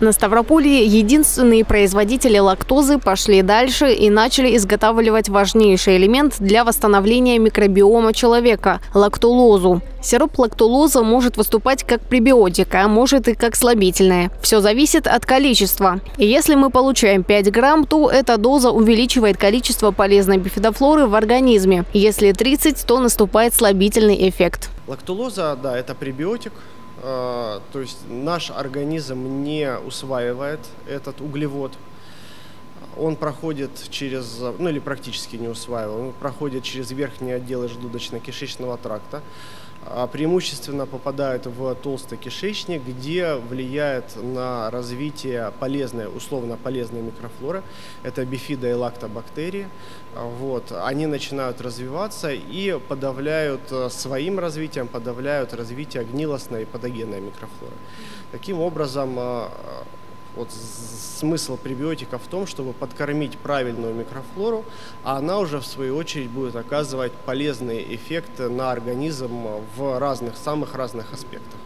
На Ставрополье единственные производители лактозы пошли дальше и начали изготавливать важнейший элемент для восстановления микробиома человека – лактулозу. Сироп лактулоза может выступать как пребиотик, а может и как слабительное. Все зависит от количества. И если мы получаем 5 грамм, то эта доза увеличивает количество полезной бифидофлоры в организме. Если 30, то наступает слабительный эффект. Лактулоза, да, это пребиотик. То есть наш организм не усваивает этот углевод, он проходит через, ну или практически не усваивает, он проходит через верхние отделы желудочно-кишечного тракта, преимущественно попадает в толстый кишечник, где влияет на развитие полезной, условно полезной микрофлоры, это бифидо- и лактобактерии. Вот. Они начинают развиваться и подавляют своим развитием, подавляют развитие гнилостной и патогенной микрофлоры. Таким образом, вот смысл пребиотика в том, чтобы подкормить правильную микрофлору, а она уже в свою очередь будет оказывать полезные эффекты на организм в самых разных аспектах.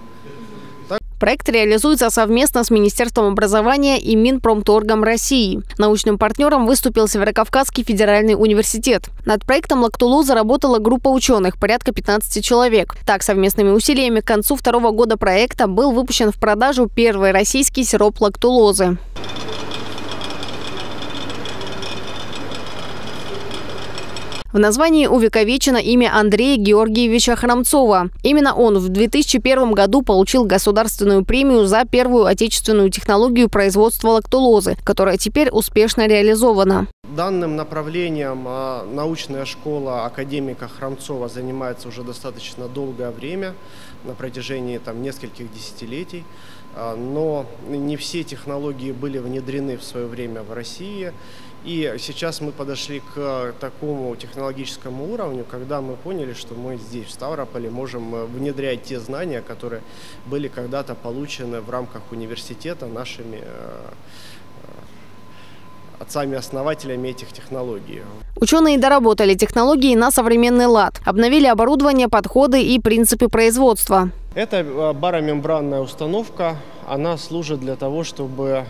Проект реализуется совместно с Министерством образования и Минпромторгом России. Научным партнером выступил Северокавказский федеральный университет. Над проектом лактулоза работала группа ученых, порядка 15 человек. Так, совместными усилиями к концу второго года проекта был выпущен в продажу первый российский сироп лактулозы. В названии увековечено имя Андрея Георгиевича Храмцова. Именно он в 2001 году получил государственную премию за первую отечественную технологию производства лактулозы, которая теперь успешно реализована. Данным направлением научная школа академика Храмцова занимается уже достаточно долгое время, на протяжении нескольких десятилетий. Но не все технологии были внедрены в свое время в России. И сейчас мы подошли к такому технологическому уровню, когда мы поняли, что мы здесь, в Ставрополе, можем внедрять те знания, которые были когда-то получены в рамках университета нашими отцами-основателями этих технологий. Ученые доработали технологии на современный лад, обновили оборудование, подходы и принципы производства. Это баромембранная установка, она служит для того, чтобы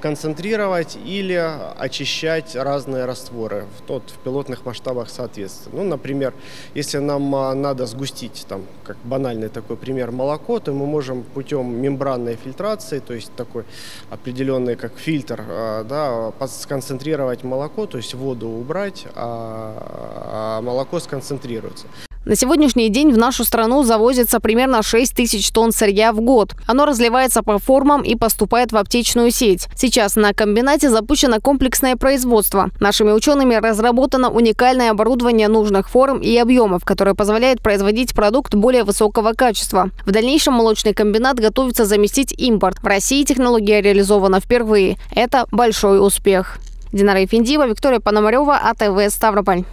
концентрировать или очищать разные растворы в пилотных масштабах соответственно. Ну, например, если нам надо сгустить, как банальный такой пример, молоко, то мы можем путем мембранной фильтрации, то есть такой определенный как фильтр, да, сконцентрировать молоко, то есть воду убрать, а молоко сконцентрируется. На сегодняшний день в нашу страну завозится примерно 6 тысяч тонн сырья в год. Оно разливается по формам и поступает в аптечную сеть. Сейчас на комбинате запущено комплексное производство. Нашими учеными разработано уникальное оборудование нужных форм и объемов, которое позволяет производить продукт более высокого качества. В дальнейшем молочный комбинат готовится заместить импорт. В России технология реализована впервые. Это большой успех. Динара Ефендиева, Виктория Пономарева, АТВ Ставрополь.